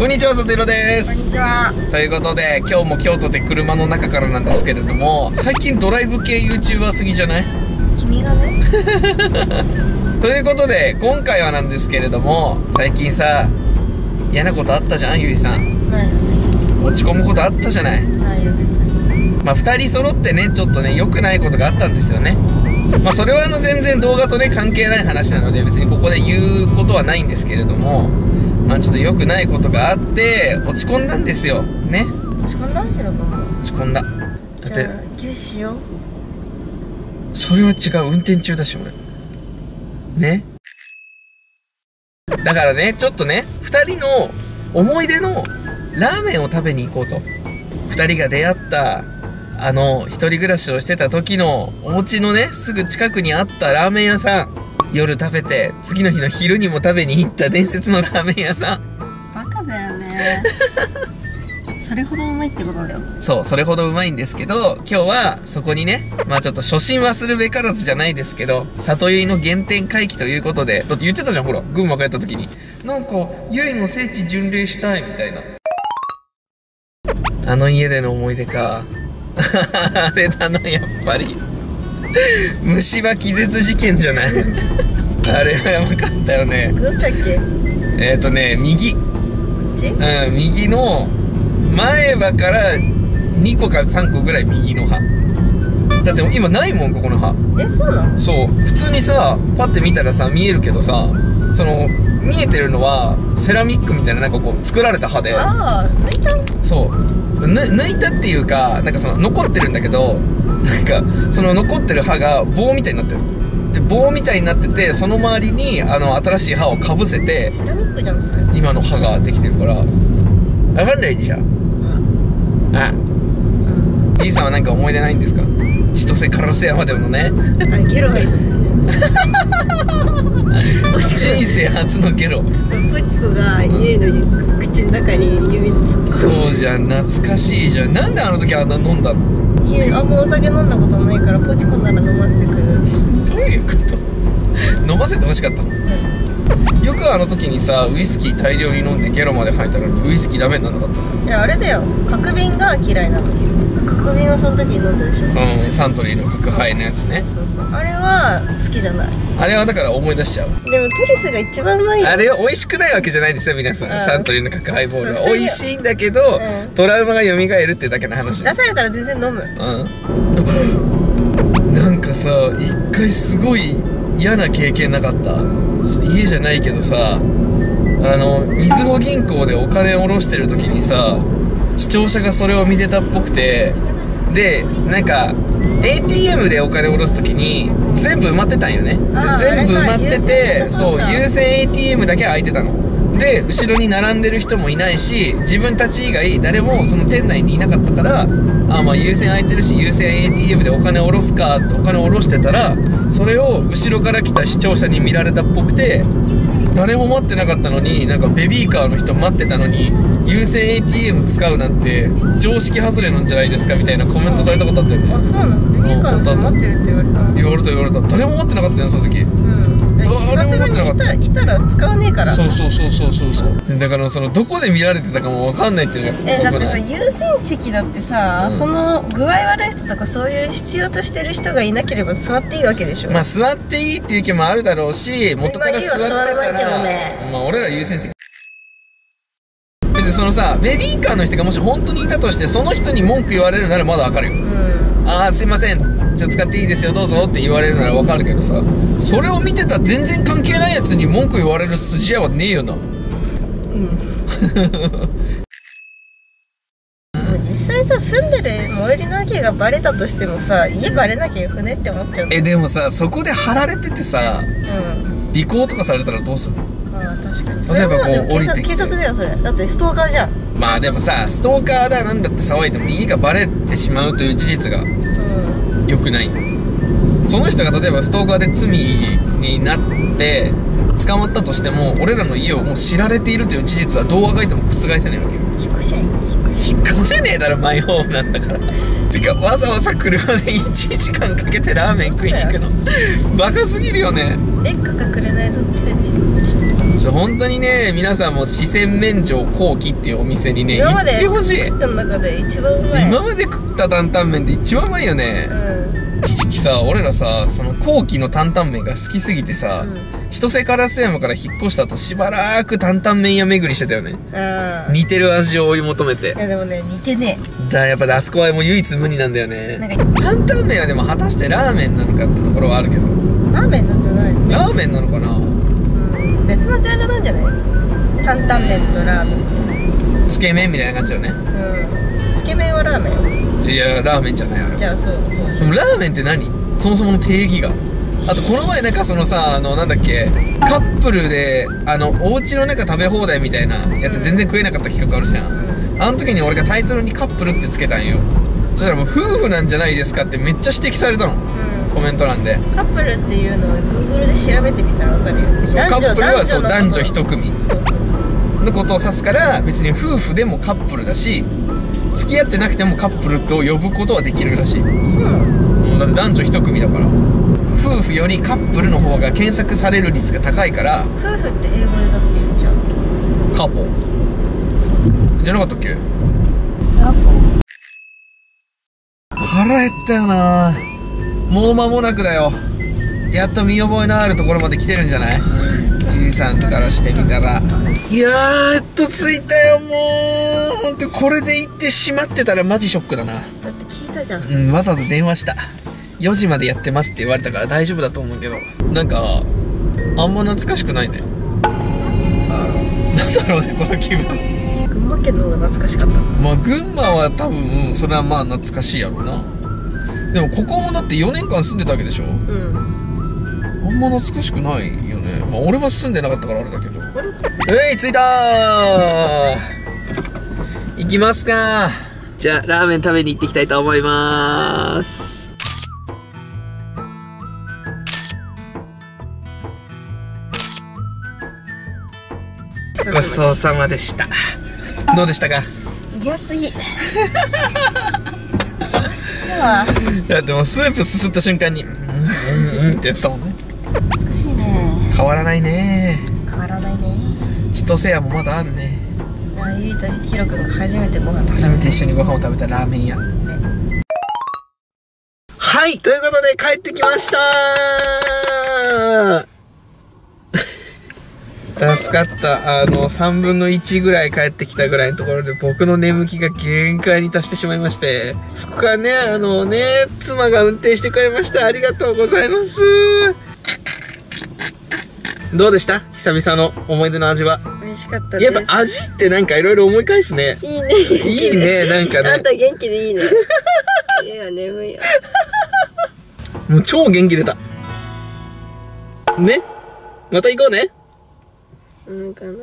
こんにちは、さとひろです。こんにちは。ということで今日も京都で車の中からなんですけれども、最近ドライブ系 YouTuber すぎじゃない？君がねということで今回はなんですけれども、最近さ嫌なことあったじゃん、ゆいさん。ないよ別に。落ち込むことあったじゃない。ないよ別に。まあ2人揃ってね、ちょっとね良くないことがあったんですよね。まあそれは全然動画とね関係ない話なので、別にここで言うことはないんですけれども、まあちょっと良くないことがあって落ち込んだんですよね。落ち込んだ？ひろくん落ち込んだ。だって牛しよう。それは違う、運転中だし俺ね。だからね、ちょっとね2人の思い出のラーメンを食べに行こうと。2人が出会った一人暮らしをしてた時のお家のねすぐ近くにあったラーメン屋さん、夜食べて次の日の昼にも食べに行った伝説のラーメン屋さん。バカだよねそれほどうまいってことだよ。そう、それほどうまいんですけど、今日はそこにね、まあちょっと初心忘るべからずじゃないですけど、里ゆいの原点回帰ということで。だって言ってたじゃん、ほら群馬帰った時になんかゆいの聖地巡礼したいみたいな。あの家での思い出かあれだな、やっぱり虫歯気絶事件じゃないあれはやばかったよね。どっちだっけ？右。こっち？うん、右の前歯から2個か3個ぐらい右の歯。だって今ないもん、ここの歯。え、そうなの？そう、普通にさパッて見たらさ見えるけどさ、その見えてるのはセラミックみたいな、なんかこう作られた歯で。ああ、抜いた？そう。抜いたっていうか、なんかその残ってるんだけど、なんかその残ってる歯が棒みたいになってる。で棒みたいになってて、その周りに新しい歯をかぶせてセラミックじゃんそれ。今の歯ができてるから分かんないでしょ。あっ、Pさんはなんか思い出ないんですか？千歳烏山でのねゲロ入って人生初のゲロ。プチコが家の口の中に指つけて。そうじゃん、懐かしいじゃん。なんであの時あんな飲んだの？いや、あんまお酒飲んだことないから、ポチコなら飲ませてくる。どういうこと？飲ませて欲しかったの、うん、よくあの時にさ、ウイスキー大量に飲んでゲロまで吐いたのにウイスキーダメにならなかったの？いや、あれだよ、角瓶が嫌いなのに。角瓶はその時に飲んだでしょ。うん、サントリーの角杯のやつね。そうそうそう、あれは好きじゃない。あれはだから思い出しちゃう。でもトリスが一番うまい。あれは美味しくないわけじゃないですよ皆さん。サントリーの角杯ボールは美味しいんだけど、トラウマが蘇るってだけの話。出されたら全然飲む。うん、なんかさ、一回すごい嫌な経験なかった？家じゃないけどさ、みずほ銀行でお金を下ろしてる時にさ、視聴者がそれを見てたっぽくて、でなんか ATM でお金を下ろす時に全部埋まってたんよね。全部埋まってて、そう、優先 ATM だけ空いてたので、後ろに並んでる人もいないし、自分たち以外誰もその店内にいなかったから、まあ優先空いてるし優先 ATM でお金を下ろすかってお金を下ろしてたら、それを後ろから来た視聴者に見られたっぽくて、誰も待ってなかったのに、なんかベビーカーの人待ってたのに優先 ATM 使うなんて常識外れなんじゃないですかみたいなコメントされたことあったよね。あ、そうなの？ベビーカーの人待ってるって言われた。言われた。誰も待ってなかったよその時。うん。誰も待ってなかった。いたら使わねえから。そう。だからそのどこで見られてたかもわかんないっていうのが。だってさ、優先席だってさ、その具合悪い人とかそういう必要としてる人がいなければ座っていいわけでしょ。まあ座っていいっていう気もあるだろうし、元から座ってたら。まあ俺ら優先席。別にそのさ、ベビーカーの人がもし本当にいたとして、その人に文句言われるならまだわかるよ。ああ、すいません、じゃあ使っていいですよどうぞって言われるならわかるけどさ、それを見てた全然関係ないやつに文句言われる筋合いはねえよな。実際さ、住んでる最寄りの家がバレたとしてもさ、家バレなきゃよくねって思っちゃう。でもさ、そこで張られててさ、尾行とかされたらどうするの？ああ、確かに。それはでも警察だよそれ。だってストーカーじゃん。まあでもさ、ストーカーだなんだって騒いでも家がバレてしまうという事実が良くない。その人が例えばストーカーで罪になって捕まったとしても、俺らの家をもう知られているという事実はどうあがいても覆せないわけよ。引っ越しはいいね。引っ越せねえだろ、マイホームなんだからてかわざわざ車で1時間かけてラーメン食いに行くのバカすぎるよね。劣化かくれないどっちかにしろ。本当にね、皆さんも四川麺匠後期っていうお店にね行ってほしい。今まで食った中で一番うまい。今まで食った担々麺って一番うまいよね。一時期さ、俺らさ、その後期の担々麺が好きすぎてさ、千歳烏山から引っ越した後しばらく担々麺屋巡りしてたよね。似てる味を追い求めて。いやでもね、似てねえ。だ、やっぱあそこはもう唯一無二なんだよね。担々麺はでも果たしてラーメンなのかってところはあるけど。ラーメンなんじゃないの？ラーメンなのかな。別のジャンルなんじゃない？担々麺とラーメン。つけ麺みたいな感じよね。つけ麺はラーメン？いやラーメンじゃないあれ。じゃあそう。でもラーメンって何？そもそもの定義が。あとこの前なんかそのさ、なんだっけ、カップルでお家の中食べ放題みたいなやって全然食えなかった企画あるじゃん。あの時に俺がタイトルにカップルってつけたんよ。そしたらもう夫婦なんじゃないですかってめっちゃ指摘されたの。コメント欄でカップルっていうのを Google で調べてみたらわかるよ。カップルはそう男女一組のことを指すから、別に夫婦でもカップルだし、付き合ってなくてもカップルと呼ぶことはできるらしい。そうなの？だって男女一組だから、夫婦よりカップルの方が検索される率が高いから。夫婦って英語でだって言うじゃん。カポじゃなかったっけ？カポ。腹減ったよな。もう間もなくだよ。やっと見覚えのあるところまで来てるんじゃない？ゆいさんからしてみたら、いやー着いたよ。もうってこれで行ってしまってたらマジショックだな。だって聞いたじゃん。わざわざ電話した。4時までやってますって言われたから大丈夫だと思うけど、なんかあんま懐かしくないね。なんだろうねこの気分。群馬県の方が懐かしかった。まあ群馬は多分それはまあ懐かしいやろうな。でもここもだって4年間住んでたわけでしょ。あんま懐かしくないよね。まあ俺は住んでなかったからあれだけど。えい、着いたー。行きますか。じゃあラーメン食べに行ってきたいと思いまーす。ごちそうさまでした。どうでしたか？うますぎ。うますぎだわ。いやでもスープすすった瞬間にうんってやってたもんね。難しいね。変わらないね。変わらないね。千歳屋もまだあるね。あ、ゆいとひろくんが初めてご飯。初めて一緒にご飯を食べたラーメン屋。ね、はい、ということで帰ってきましたー。助かった。3分の1ぐらい帰ってきたぐらいのところで、僕の眠気が限界に達してしまいまして、そこからね、妻が運転してくれました。ありがとうございます。どうでした？久々の思い出の味は。美味しかったです。やっぱ味ってなんかいろいろ思い返すね。いいね。いいね、なんかね。あんた元気でいいね。いや、眠いよ。もう超元気出た。ね？また行こうね。なんかない。